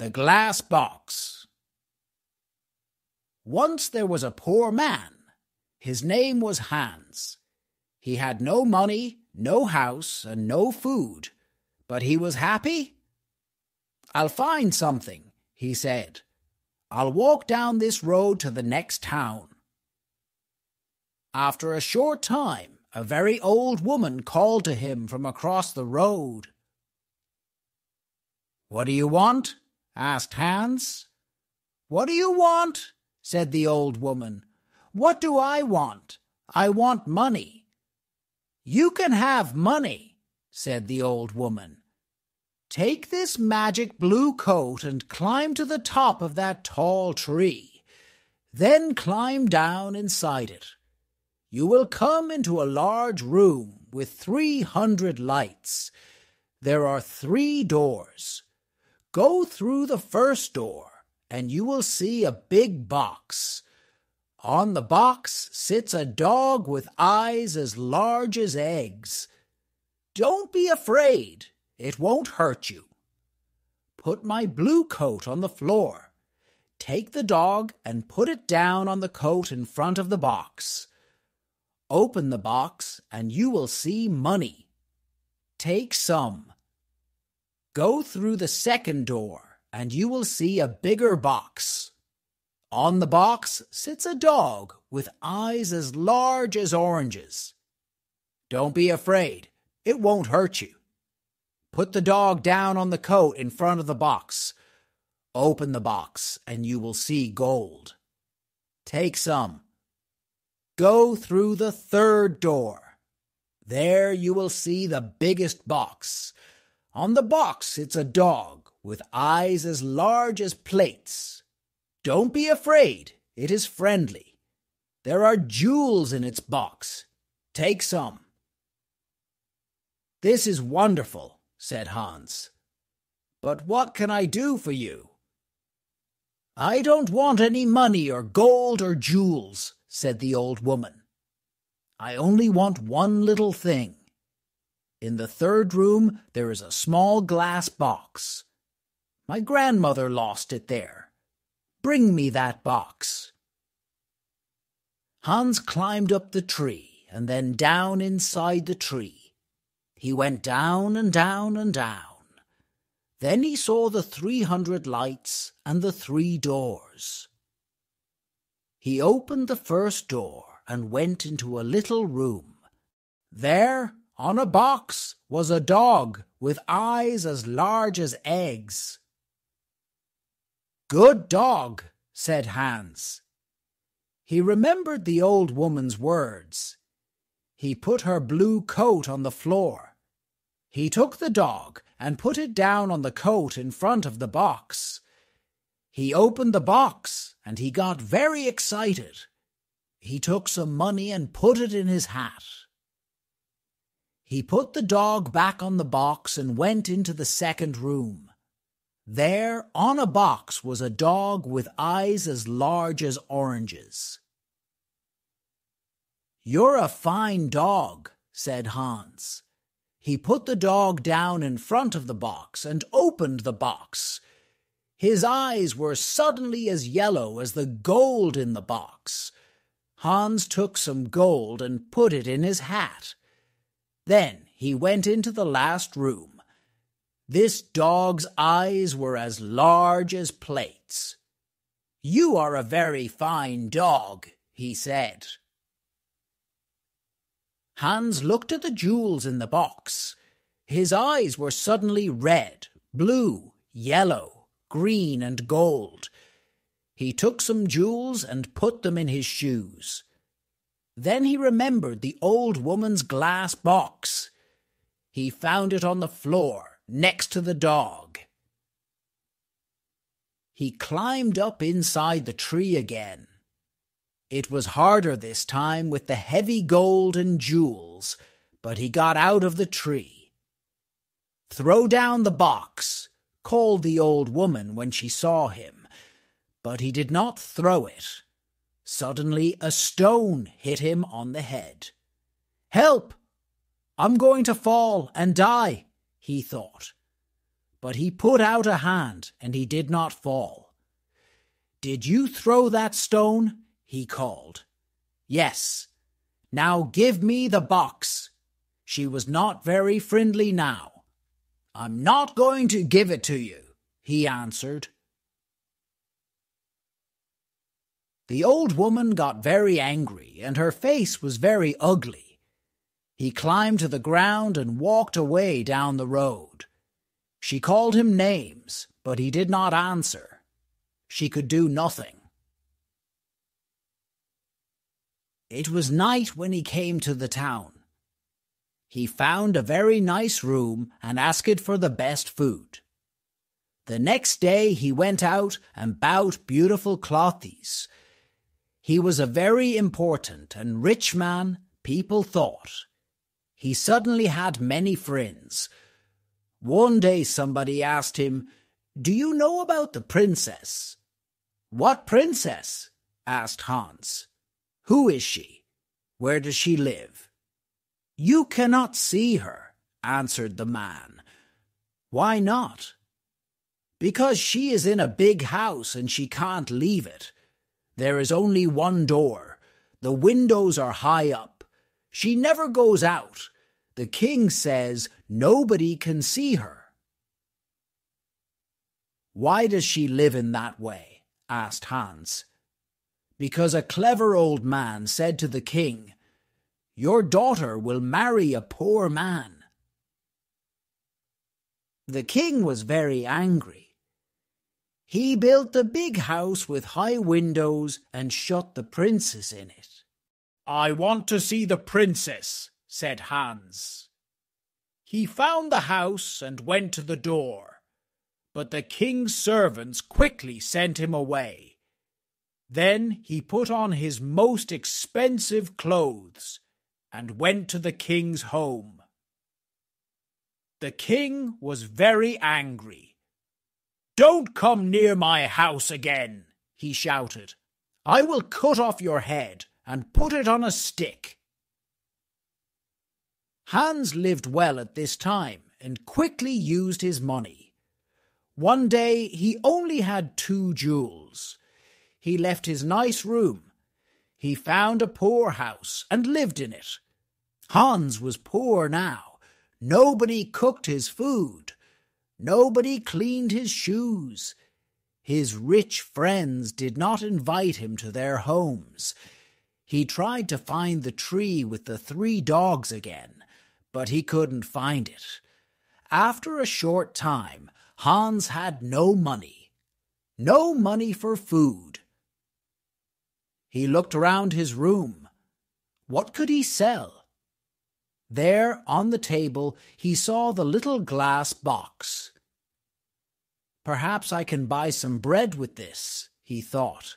The Glass Box. Once there was a poor man. His name was Hans. He had no money, no house, and no food, but he was happy. "I'll find something," he said. "I'll walk down this road to the next town." After a short time, a very old woman called to him from across the road. "What do you want?" asked Hans. "What do you want?" said the old woman. "What do I want? I want money." "You can have money," said the old woman. "Take this magic blue coat and climb to the top of that tall tree. Then climb down inside it. You will come into a large room with 300 lights. There are 3 doors. Go through the first door, and you will see a big box. On the box sits a dog with eyes as large as eggs. Don't be afraid. It won't hurt you. Put my blue coat on the floor. Take the dog and put it down on the coat in front of the box. Open the box and you will see money. Take some. Go through the second door and you will see a bigger box. On the box sits a dog with eyes as large as oranges. Don't be afraid. It won't hurt you. Put the dog down on the coat in front of the box. Open the box and you will see gold. Take some. Go through the third door. There you will see the biggest box. On the box sits a dog with eyes as large as plates. Don't be afraid. It is friendly. There are jewels in its box. Take some." "This is wonderful," said Hans. "But what can I do for you?" "I don't want any money or gold or jewels," said the old woman. "I only want one little thing. In the third room there is a small glass box. My grandmother lost it there. Bring me that box." Hans climbed up the tree and then down inside the tree. He went down and down and down. Then he saw the 300 lights and the 3 doors. He opened the first door and went into a little room. There, on a box, was a dog with eyes as large as eggs. "Good dog," said Hans. He remembered the old woman's words. He put her blue coat on the floor. He took the dog and put it down on the coat in front of the box. He opened the box, and he got very excited. He took some money and put it in his hat. He put the dog back on the box and went into the second room. There, on a box, was a dog with eyes as large as oranges. "You're a fine dog," said Hans. He put the dog down in front of the box and opened the box. His eyes were suddenly as yellow as the gold in the box. Hans took some gold and put it in his hat. Then he went into the last room. This dog's eyes were as large as plates. "You are a very fine dog," he said. Hans looked at the jewels in the box. His eyes were suddenly red, blue, yellow, green and gold. He took some jewels and put them in his shoes. Then he remembered the old woman's glass box. He found it on the floor, next to the dog. He climbed up inside the tree again. It was harder this time with the heavy gold and jewels, but he got out of the tree. "Throw down the box," called the old woman when she saw him, but he did not throw it. Suddenly a stone hit him on the head. "Help! I'm going to fall and die," he thought. but he put out a hand, and he did not fall. "Did you throw that stone?" he called. "Yes." "Now give me the box." She was not very friendly now. "I'm not going to give it to you," he answered. The old woman got very angry, and her face was very ugly. He climbed to the ground and walked away down the road. She called him names, but he did not answer. She could do nothing. It was night when he came to the town. He found a very nice room and asked for the best food. The next day he went out and bought beautiful clothes. He was a very important and rich man, people thought. He suddenly had many friends. One day somebody asked him, "Do you know about the princess?" "What princess?" asked Hans. "Who is she? Where does she live?" "You cannot see her," answered the man. "Why not?" "Because she is in a big house and she can't leave it. There is only one door. The windows are high up. She never goes out. The king says nobody can see her." "Why does she live in that way?" asked Hans. "Because a clever old man said to the king, 'Your daughter will marry a poor man.'" The king was very angry. He built a big house with high windows and shut the princess in it. "I want to see the princess," said Hans. He found the house and went to the door, but the king's servants quickly sent him away. Then he put on his most expensive clothes and went to the king's home. The king was very angry. "Don't come near my house again," he shouted. "I will cut off your head and put it on a stick." Hans lived well at this time and quickly used his money. One day he only had 2 jewels. He left his nice room. He found a poor house and lived in it. Hans was poor now. Nobody cooked his food. Nobody cleaned his shoes. His rich friends did not invite him to their homes. He tried to find the tree with the 3 dogs again, but he couldn't find it. After a short time, Hans had no money. No money for food. He looked around his room. What could he sell? There, on the table, he saw the little glass box. "Perhaps I can buy some bread with this," he thought.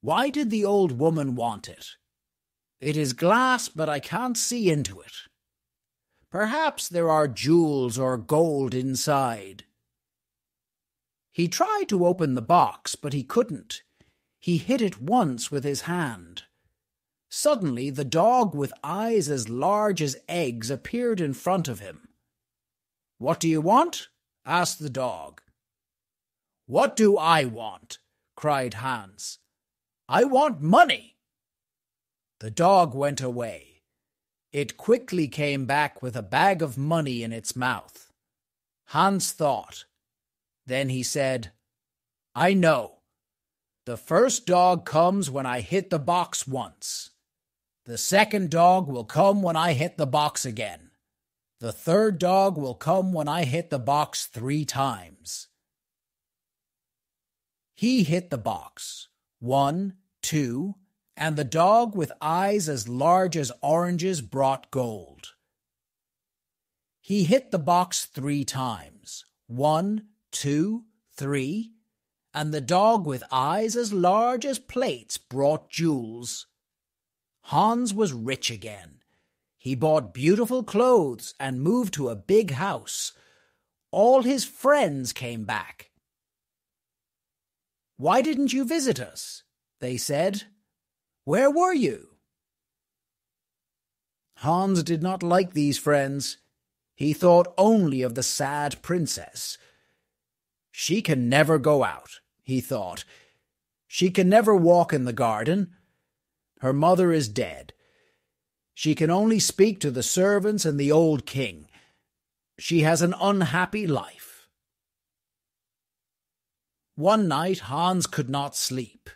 Why did the old woman want it? "It is glass, but I can't see into it. Perhaps there are jewels or gold inside." He tried to open the box, but he couldn't. He hit it once with his hand. Suddenly the dog with eyes as large as eggs appeared in front of him. "What do you want?" asked the dog. "What do I want?" cried Hans. "I want money." The dog went away. It quickly came back with a bag of money in its mouth. Hans thought. Then he said, "I know. The first dog comes when I hit the box once. The second dog will come when I hit the box again. The third dog will come when I hit the box 3 times. He hit the box 1, 2, and the dog with eyes as large as oranges brought gold. He hit the box 3 times. 1, 2, 3. And the dog with eyes as large as plates brought jewels. Hans was rich again. He bought beautiful clothes and moved to a big house. All his friends came back. "Why didn't you visit us?" they said. "Where were you?" Hans did not like these friends. He thought only of the sad princess. She can never go out, he thought. She can never walk in the garden. Her mother is dead. She can only speak to the servants and the old king. She has an unhappy life. One night Hans could not sleep.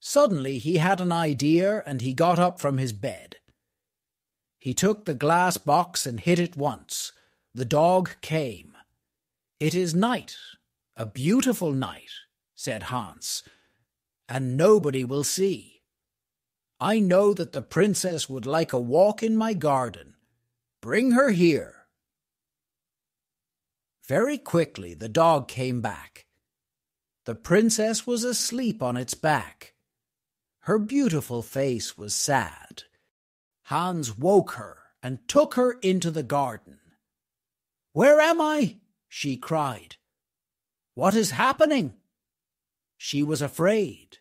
Suddenly he had an idea, and he got up from his bed. He took the glass box and hit it once. The dog came. "It is night, a beautiful night," said Hans, "and nobody will see. I know that the princess would like a walk in my garden. Bring her here." Very quickly the dog came back. The princess was asleep on its back. Her beautiful face was sad. Hans woke her and took her into the garden. "Where am I?" she cried. "What is happening?" She was afraid.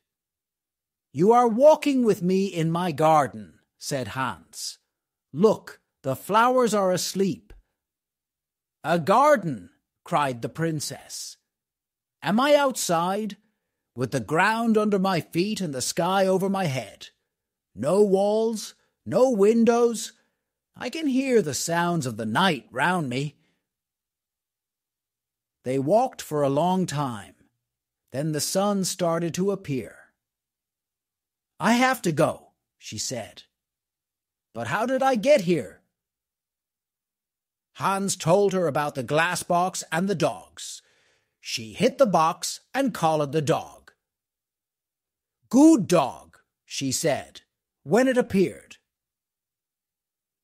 "You are walking with me in my garden," said Hans. "Look, the flowers are asleep." "A garden!" cried the princess. "Am I outside? With the ground under my feet and the sky over my head. No walls, no windows. I can hear the sounds of the night round me." They walked for a long time. Then the sun started to appear. "I have to go," she said. "But how did I get here?" Hans told her about the glass box and the dogs. She hit the box and collared the dog. "Good dog," she said, when it appeared.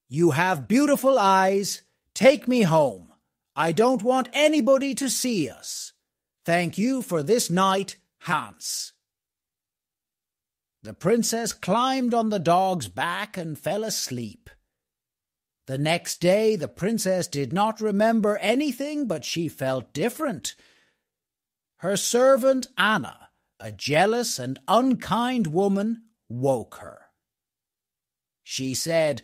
"You have beautiful eyes. Take me home. I don't want anybody to see us. Thank you for this night, Hans." The princess climbed on the dog's back and fell asleep. The next day the princess did not remember anything, but she felt different. Her servant Anna, a jealous and unkind woman, woke her. She said,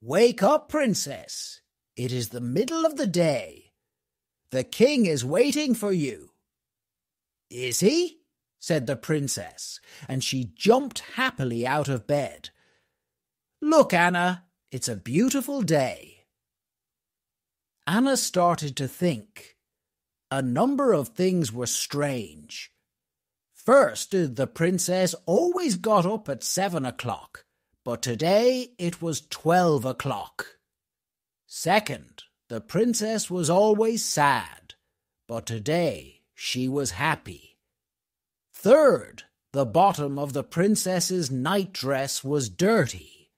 "Wake up, princess. It is the middle of the day. The king is waiting for you." "Is he?" said the princess, and she jumped happily out of bed. "Look, Anna, it's a beautiful day." Anna started to think. A number of things were strange. First, the princess always got up at 7 o'clock, but today it was 12 o'clock. Second, the princess was always sad, but today she was happy. Third, the bottom of the princess's nightdress was dirty.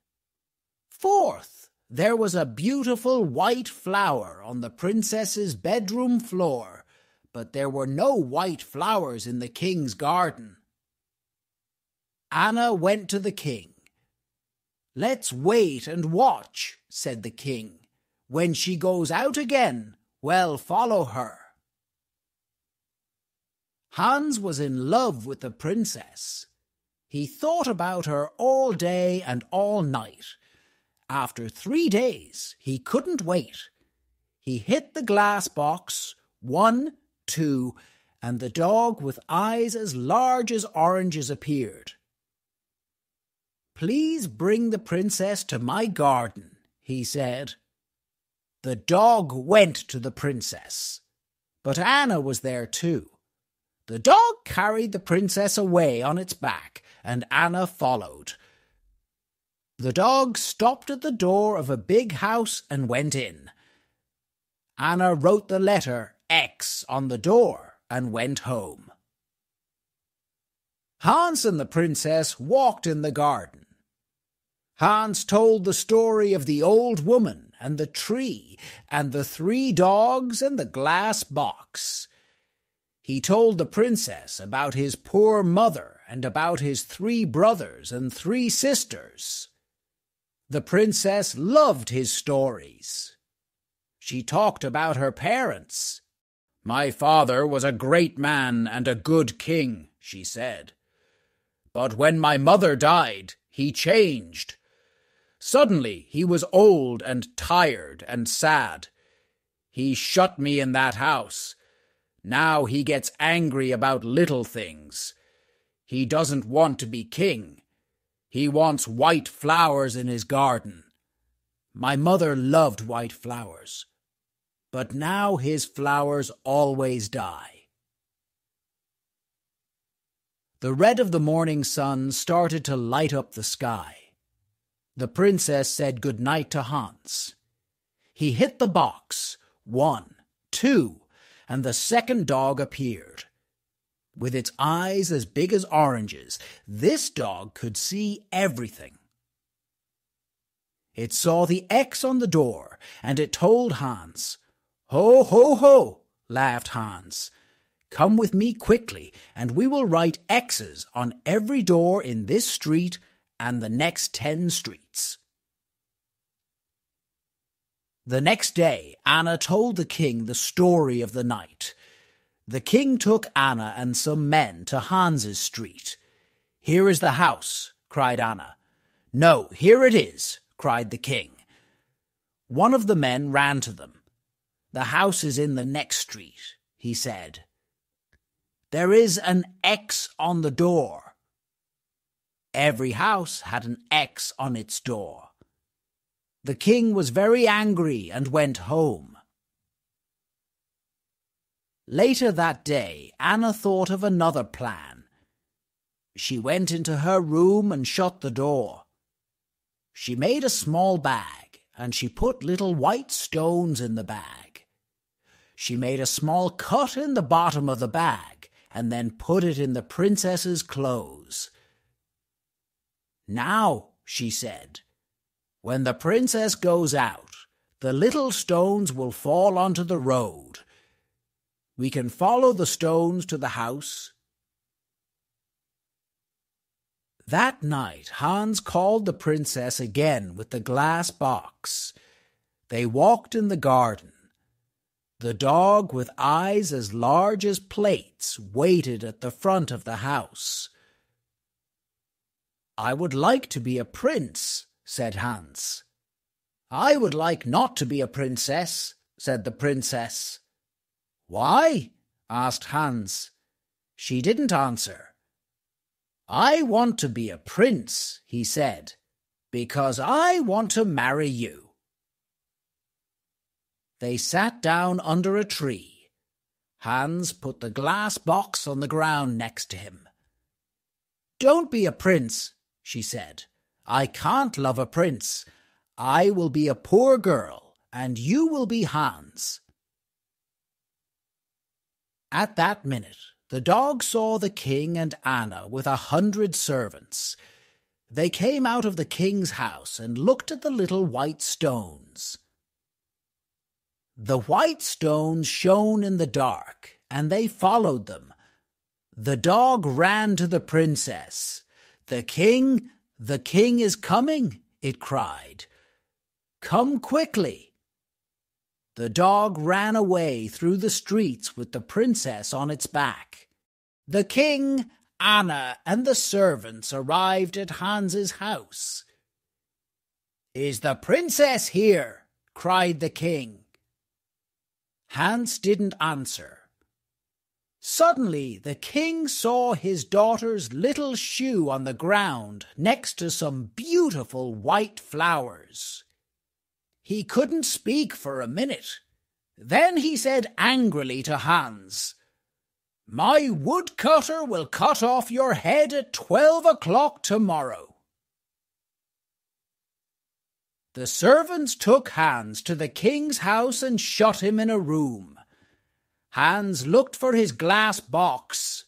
Fourth, there was a beautiful white flower on the princess's bedroom floor, but there were no white flowers in the king's garden. Anna went to the king. "Let's wait and watch," said the king. "When she goes out again, well, follow her." Hans was in love with the princess. He thought about her all day and all night. After 3 days, he couldn't wait. He hit the glass box 1, 2, and the dog with eyes as large as oranges appeared. "Please bring the princess to my garden," he said. The dog went to the princess, but Anna was there too. The dog carried the princess away on its back, and Anna followed. The dog stopped at the door of a big house and went in. Anna wrote the letter X on the door and went home. Hans and the princess walked in the garden. Hans told the story of the old woman and the tree and the 3 dogs and the glass box. He told the princess about his poor mother and about his 3 brothers and 3 sisters. The princess loved his stories. She talked about her parents. "My father was a great man and a good king," she said. "But when my mother died, he changed. Suddenly he was old and tired and sad. He shut me in that house. Now he gets angry about little things. He doesn't want to be king. He wants white flowers in his garden. My mother loved white flowers, but now his flowers always die. The red of the morning sun started to light up the sky. The princess said good night to Hans. He hit the box, 1, 2, and the second dog appeared. With its eyes as big as oranges, this dog could see everything. It saw the X on the door, and it told Hans. "Ho, ho, ho," laughed Hans. "Come with me quickly, and we will write X's on every door in this street and the next 10 streets. The next day, Anna told the king the story of the night. The king took Anna and some men to Hans's street. "Here is the house," cried Anna. "No, here it is," cried the king. One of the men ran to them. "The house is in the next street," he said. "There is an X on the door." Every house had an X on its door. The king was very angry and went home. Later that day, Anna thought of another plan. She went into her room and shut the door. She made a small bag, and she put little white stones in the bag. She made a small cut in the bottom of the bag, and then put it in the princess's clothes. "Now," she said, "when the princess goes out, the little stones will fall onto the road. We can follow the stones to the house." That night, Hans called the princess again with the glass box. They walked in the garden. The dog with eyes as large as plates waited at the front of the house. "I would like to be a prince," said Hans. "I would like not to be a princess," said the princess. "Why?" asked Hans. She didn't answer. "I want to be a prince," he said, "because I want to marry you." They sat down under a tree. Hans put the glass box on the ground next to him. "Don't be a prince," she said. "I can't love a prince. I will be a poor girl, and you will be Hans." At that minute, the dog saw the king and Anna with 100 servants. They came out of the king's house and looked at the little white stones. The white stones shone in the dark, and they followed them. The dog ran to the princess. The king is coming," it cried. "Come quickly." The dog ran away through the streets with the princess on its back. The king, Anna, and the servants arrived at Hans's house. "Is the princess here?" cried the king. Hans didn't answer. Suddenly the king saw his daughter's little shoe on the ground next to some beautiful white flowers. He couldn't speak for a minute. Then he said angrily to Hans, "My woodcutter will cut off your head at 12 o'clock tomorrow." The servants took Hans to the king's house and shut him in a room. Hans looked for his glass box.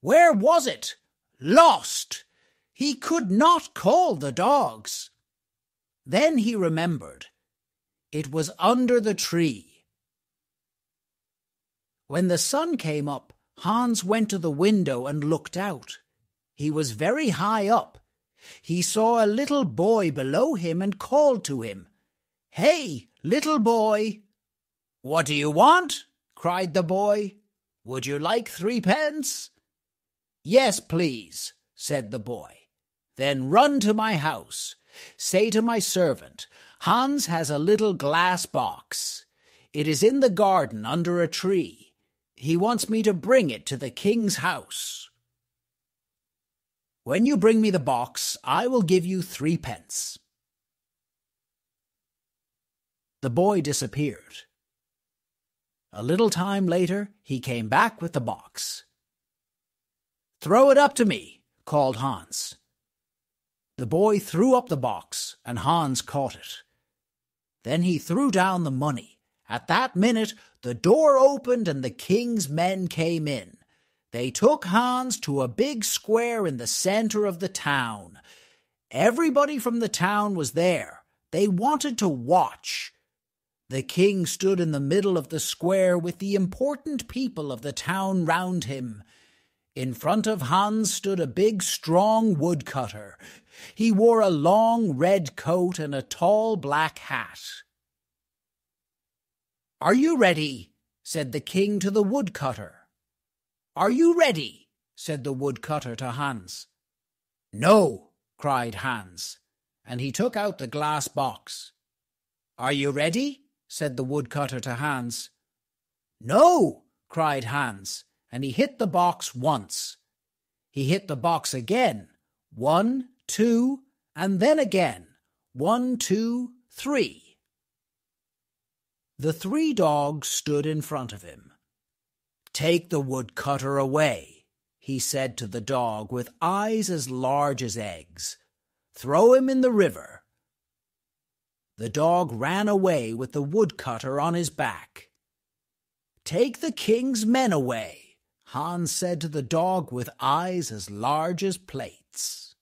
Where was it? Lost! He could not call the dogs. Then he remembered. It was under the tree. When the sun came up, Hans went to the window and looked out. He was very high up. He saw a little boy below him and called to him. "Hey, little boy!" "What do you want?" cried the boy. "Would you like 3 pence? "Yes, please," said the boy. Then run to my house. Say to my servant, Hans has a little glass box. It is in the garden under a tree. He wants me to bring it to the king's house. When you bring me the box, I will give you 3 pence. The boy disappeared. A little time later, he came back with the box. Throw it up to me, called Hans. The boy threw up the box, and Hans caught it. Then he threw down the money. At that minute, the door opened and the king's men came in. They took Hans to a big square in the center of the town. Everybody from the town was there. They wanted to watch. The king stood in the middle of the square with the important people of the town round him. In front of Hans stood a big, strong woodcutter. He wore a long red coat and a tall black hat. "Are you ready?" said the king to the woodcutter. "Are you ready?" said the woodcutter to Hans. "No," cried Hans, and he took out the glass box. "Are you ready?" said the woodcutter to Hans. "No," cried Hans. And he hit the box once. He hit the box again. 1, 2, and then again. 1, 2, 3. The 3 dogs stood in front of him. "Take the woodcutter away," he said to the dog with eyes as large as eggs. "Throw him in the river." The dog ran away with the woodcutter on his back. "Take the king's men away," Hans said to the dog with eyes as large as plates.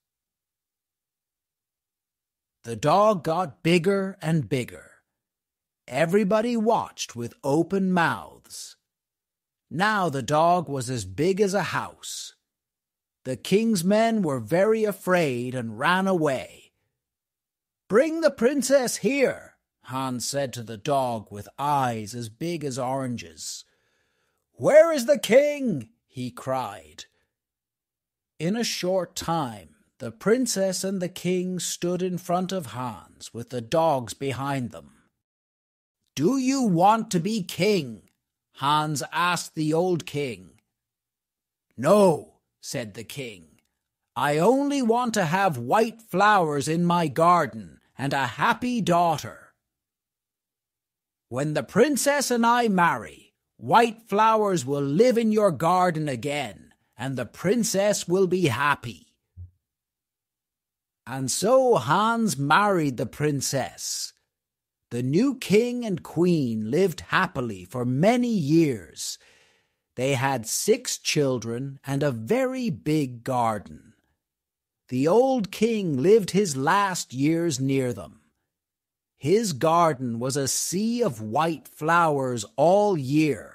The dog got bigger and bigger. Everybody watched with open mouths. Now the dog was as big as a house. The king's men were very afraid and ran away. "Bring the princess here," Hans said to the dog with eyes as big as oranges. "Where is the king?" he cried. In a short time, the princess and the king stood in front of Hans with the dogs behind them. "Do you want to be king?" Hans asked the old king. "No," said the king. "I only want to have white flowers in my garden and a happy daughter. When the princess and I marry, white flowers will live in your garden again, and the princess will be happy." And so Hans married the princess. The new king and queen lived happily for many years. They had 6 children and a very big garden. The old king lived his last years near them. His garden was a sea of white flowers all year.